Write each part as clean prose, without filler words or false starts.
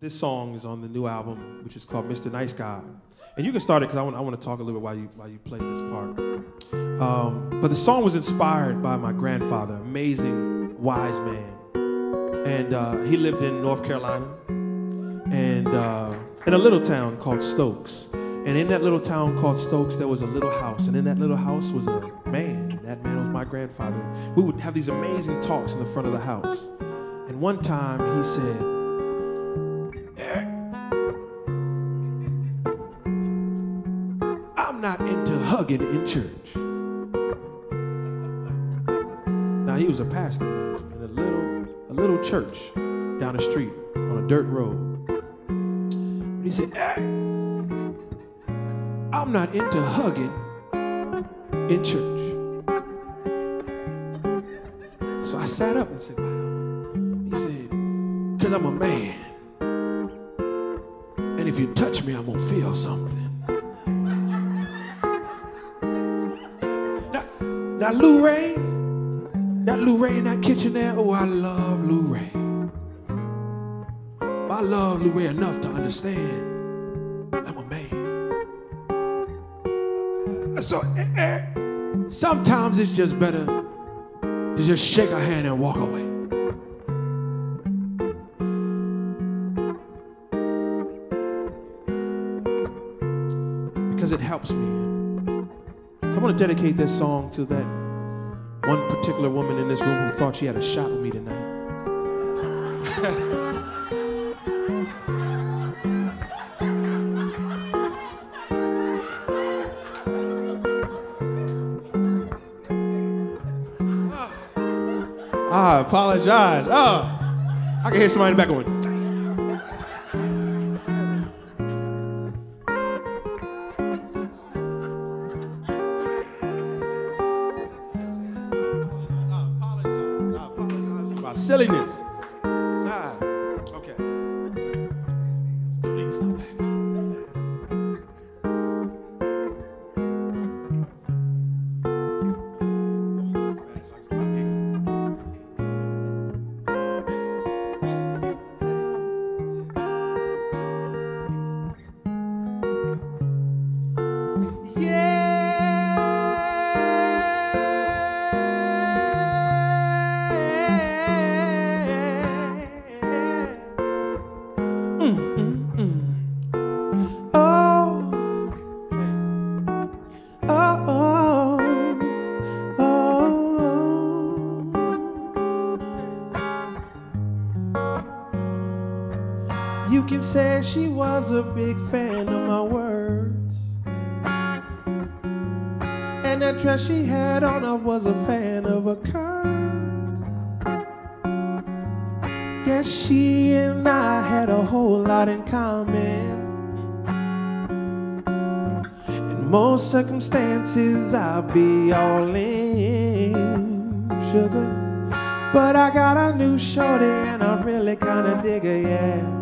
This song is on the new album, which is called Mr. Nice Guy. And you can start it because I want to talk a little bit while you play this part. But the song was inspired by my grandfather, amazing, wise man. And he lived in North Carolina and in a little town called Stokes. And in that little town called Stokes, there was a little house. And in that little house was a man. And that man was my grandfather. We would have these amazing talks in the front of the house. And one time he said, I'm not into hugging in church. Now he was a pastor in a little church down the street on a dirt road. But he said, I'm not into hugging in church. So I sat up and said, wow. He said, because I'm a man. And if you touch me, I'm going to feel something. Now Luray, that Luray in that kitchen there, oh, I love Luray. I love Luray enough to understand I'm a man. So sometimes it's just better to just shake a hand and walk away. Because it helps me. So I want to dedicate this song to that one particular woman in this room who thought she had a shot with me tonight. I apologize. Oh, I can hear somebody in the back going, silliness. Ah, okay. Please stop that. Yeah. You can say she was a big fan of my words, and that dress she had on, I was a fan of her curves. Guess she and I had a whole lot in common. In most circumstances, I'd be all in, sugar. But I got a new shorty and I really kinda dig her, yeah.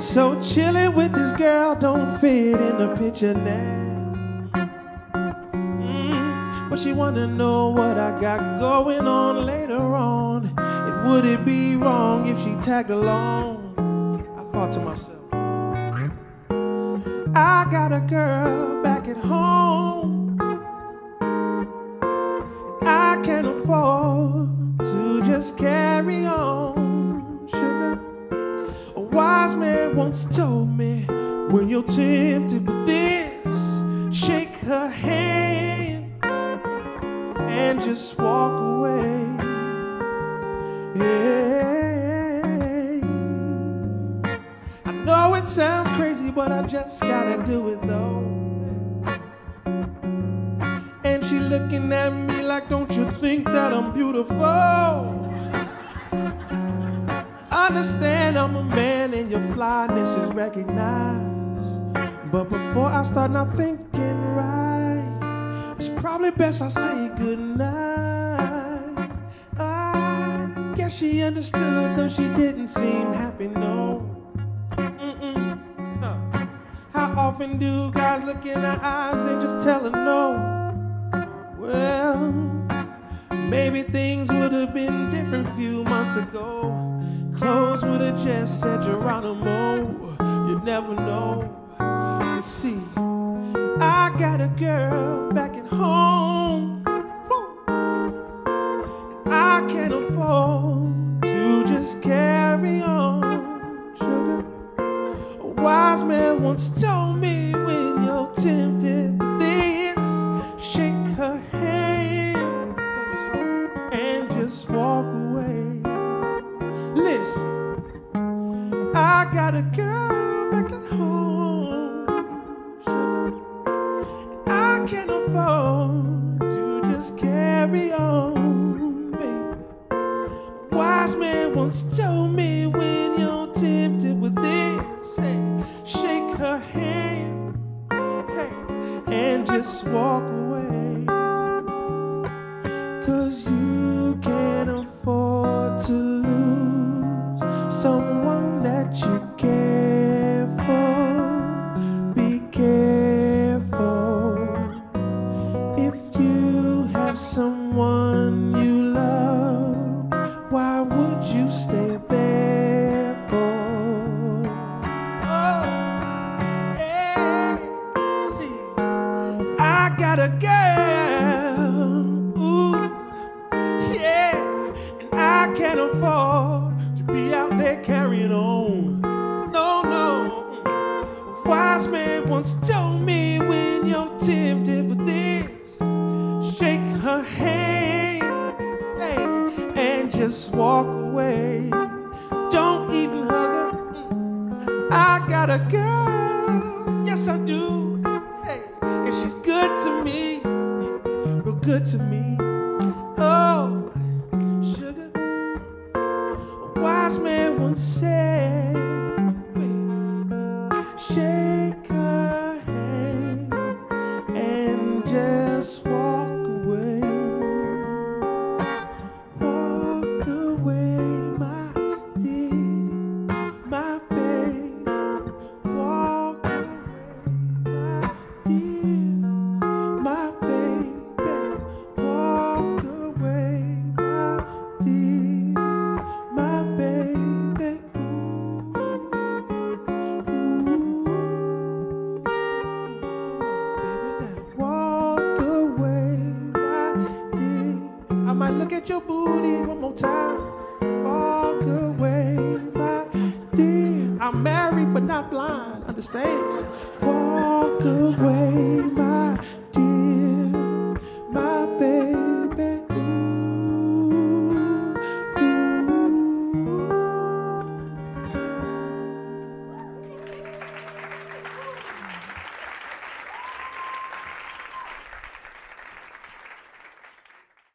So chillin' with this girl don't fit in the picture now. But she wanna know what I got going on later on. And would it be wrong if she tagged along? I thought to myself, I got a girl back at home, and I can afford to just carry on. Wise man once told me, when you're tempted with this, shake her hand and just walk away. Yeah. I know it sounds crazy, but I just gotta do it though. And she looking at me like, don't you think that I'm beautiful? Understand I'm a man and your flyness is recognized. But before I start not thinking right, it's probably best I say goodnight. I guess she understood, though she didn't seem happy, no. How often do guys look in her eyes and just tell her no? Well, maybe things would have been different a few months ago. Close woulda just said, Geronimo, you never know. You see, I got a girl back at home. I can't afford to just carry on, sugar. A wise man once told me, when you're tempted with this, shake her hand, that was home, and just walk away. Listen, I got a girl back at home, sugar. I can't afford to just carry on. Wise man once told me, when you're tempted with this, hey, shake her hand, hey, and just walk away. Cause you can't afford to lose someone that you care for. Be careful if you have someone you love. Why would you stay there for? Oh, hey, see, I got a girl, ooh, yeah, and I can't afford to be out there carrying on. No, no. A wise man once told me, when you're tempted with this, shake her hand, hey, and just walk away. Don't even hug her. I got a girl, yes I do. Hey, and she's good to me, real good to me. Oh, sugar. A wise man once said, shake her hand and just walk away. Look at your booty one more time. Walk away, my dear. I'm married but not blind, understand? Walk away, my dear.